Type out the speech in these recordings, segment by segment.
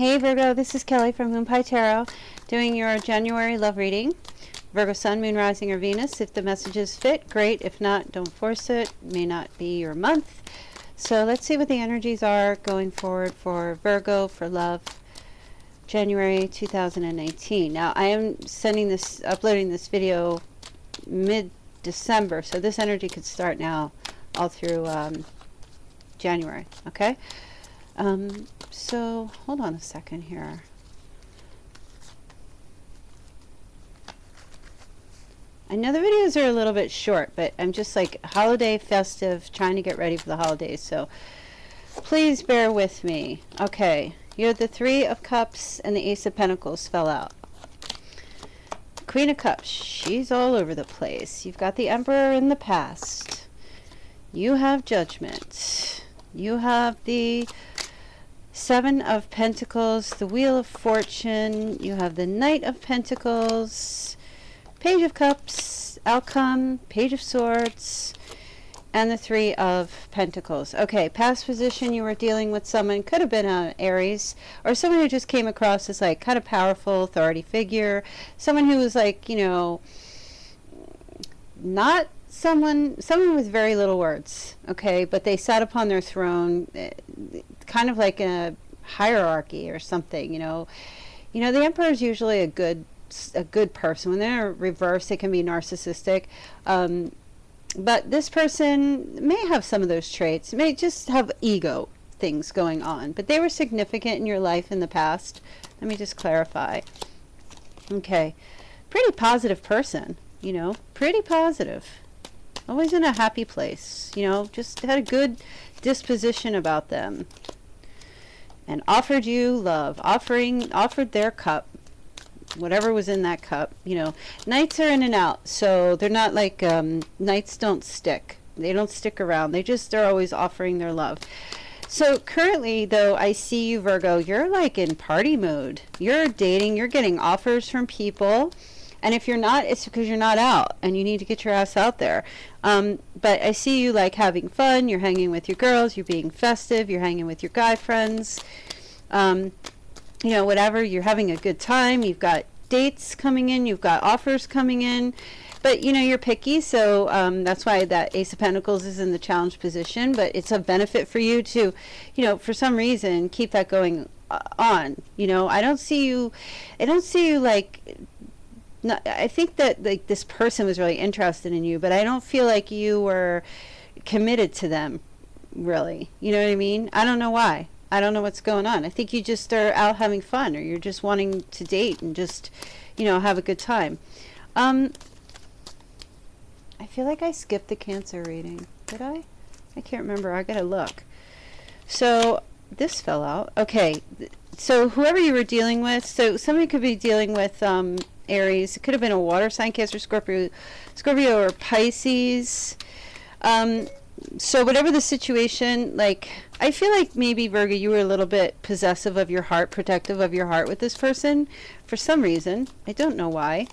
Hey Virgo, this is Kelly from Moon Pie Tarot doing your January love reading. Virgo Sun, Moon, Rising, or Venus. If the messages fit, great. If not, don't force it. May not be your month. So let's see what the energies are going forward for Virgo for love, January 2018. Now I am uploading this video mid-December, so this energy could start now all through January. Okay. So hold on a second here. I know the videos are a little bit short, but I'm just like holiday festive, trying to get ready for the holidays. So please bear with me. Okay. You have the Three of Cups and the Ace of Pentacles fell out. Queen of Cups. She's all over the place. You've got the Emperor in the past. You have Judgment. You have the Seven of Pentacles, the Wheel of Fortune, you have the Knight of Pentacles, Page of Cups, Outcome, Page of Swords, and the Three of Pentacles. Okay, past position, you were dealing with someone, could have been an Aries, or someone who just came across as like kind of powerful authority figure, someone who was like, you know, not someone with very little words, okay, but they sat upon their throne, kind of like a hierarchy or something, you know. You know, the Emperor is usually a good person. When they're reversed, they can be narcissistic, but this person may have some of those traits, may just have ego things going on, but they were significant in your life in the past. Let me just clarify. Okay, pretty positive person, you know, pretty positive. Always in a happy place, you know, just had a good disposition about them. And offered you love, offered their cup, whatever was in that cup, you know. Knights are in and out, so they're not like, knights don't stick. They don't stick around. They're always offering their love. So currently, though, I see you, Virgo, you're like in party mode. You're dating, you're getting offers from people. And if you're not, it's because you're not out and you need to get your ass out there. But I see you like having fun. You're hanging with your girls. You're being festive. You're hanging with your guy friends. You know, whatever. You're having a good time. You've got dates coming in. You've got offers coming in. But, you know, you're picky. So that's why that Ace of Pentacles is in the challenge position. But it's a benefit for you to, you know, for some reason, keep that going on. You know, I don't see you like... No, I think that like this person was really interested in you, but I don't feel like you were committed to them, really. You know what I mean? I don't know why. I don't know what's going on. I think you just are out having fun, or you're just wanting to date and just, you know, have a good time. I feel like I skipped the Cancer reading. Did I? I can't remember. I gotta look. So this fell out. Okay. So whoever you were dealing with, so somebody could be dealing with Aries. It could have been a water sign, Cancer, Scorpio, or Pisces. So whatever the situation, like, I feel like maybe, Virgo, you were a little bit possessive of your heart, protective of your heart with this person for some reason. I don't know why.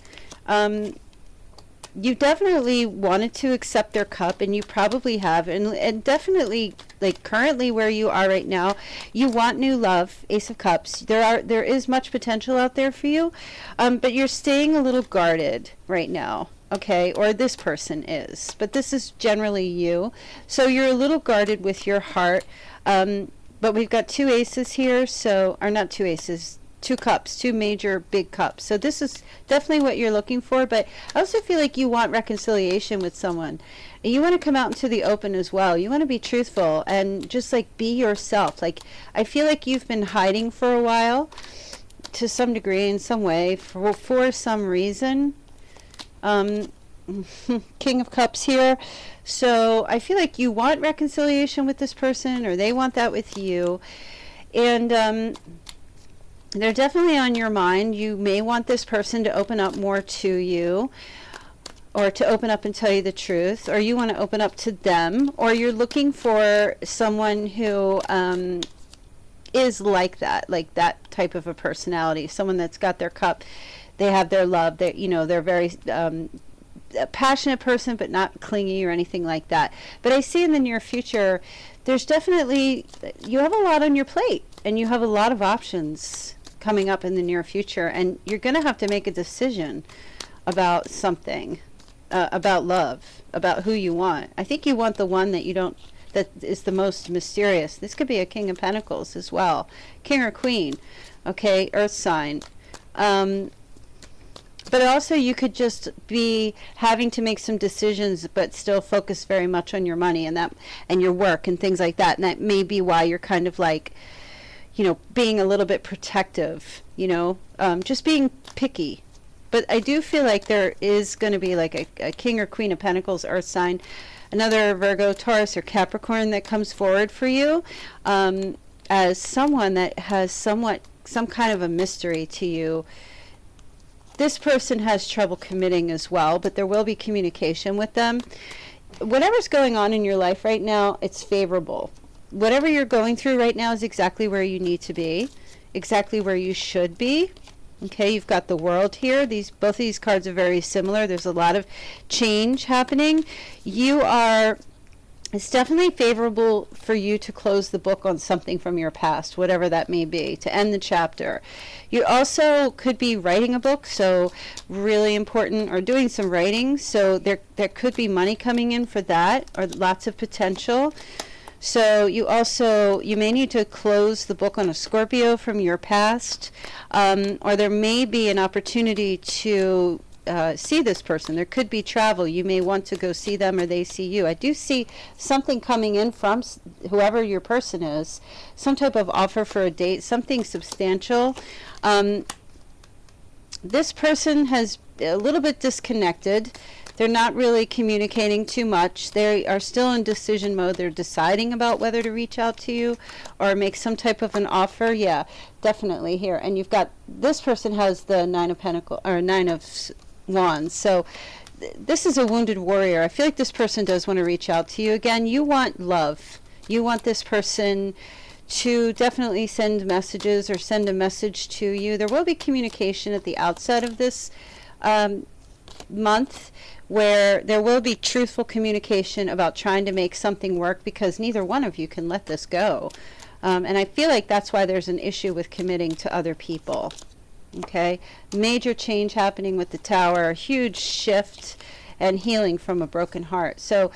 You definitely wanted to accept their cup, and you probably have, and definitely, like, currently where you are right now, you want new love. Ace of Cups, there is much potential out there for you, but you're staying a little guarded right now, okay? Or this person is, but this is generally you, so you're a little guarded with your heart. But we've got two aces here, so, or not two aces, two cups, two major big cups. So this is definitely what you're looking for, but I also feel like you want reconciliation with someone. And you want to come out into the open as well. You want to be truthful and just like be yourself. Like, I feel like you've been hiding for a while to some degree, in some way, for some reason. King of Cups here. So I feel like you want reconciliation with this person, or they want that with you. And they're definitely on your mind. You may want this person to open up more to you, or to open up and tell you the truth, or you want to open up to them, or you're looking for someone who is like that, type of a personality, someone that's got their cup, they have their love, that, you know, they're very a passionate person, but not clingy or anything like that. But I see in the near future there's definitely, you have a lot on your plate and you have a lot of options coming up in the near future, and you're going to have to make a decision about something, about love, about who you want. I think you want the one that you don't, that is the most mysterious. This could be a King of Pentacles as well, King or Queen, okay, Earth sign. But also you could just be having to make some decisions, but still focus very much on your money and that, and your work and things like that. And that may be why you're kind of like, you know, being a little bit protective, you know, just being picky. But I do feel like there is going to be like a King or Queen of Pentacles, Earth sign, another Virgo, Taurus, or Capricorn that comes forward for you as someone that has somewhat some kind of a mystery to you. This person has trouble committing as well, but there will be communication with them. Whatever's going on in your life right now, it's favorable. Whatever you're going through right now is exactly where you need to be, exactly where you should be. Okay, you've got the World here. These, both of these cards are very similar. There's a lot of change happening. You are, it's definitely favorable for you to close the book on something from your past, whatever that may be, to end the chapter. You also could be writing a book, so really important, or doing some writing, so there could be money coming in for that, or lots of potential. So you also, you may need to close the book on a Scorpio from your past, or there may be an opportunity to see this person. There could be travel. You may want to go see them, or they see you. I do see something coming in from whoever your person is, some type of offer for a date, something substantial. This person has a little bit disconnected. They're not really communicating too much. They are still in decision mode. They're deciding about whether to reach out to you or make some type of an offer. Yeah, definitely here. And you've got, this person has the Nine of Pentacles, or Nine of Wands. So this is a wounded warrior. I feel like this person does want to reach out to you again. You want love. You want this person to definitely send messages or send a message to you. There will be communication at the outset of this month, where there will be truthful communication about trying to make something work, because neither one of you can let this go. And I feel like that's why there's an issue with committing to other people. Okay, major change happening with the Tower, huge shift and healing from a broken heart. So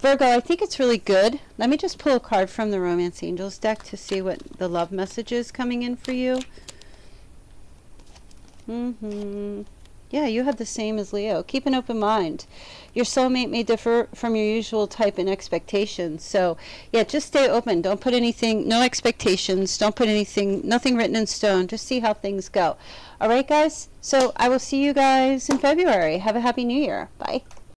Virgo, I think it's really good. Let me just pull a card from the Romance Angels deck to see what the love message is coming in for you. Yeah, you have the same as Leo. Keep an open mind. Your soulmate may differ from your usual type and expectations. So, yeah, just stay open. Don't put anything, no expectations. Don't put anything, nothing written in stone. Just see how things go. All right, guys? So I will see you guys in February. Have a happy new year. Bye.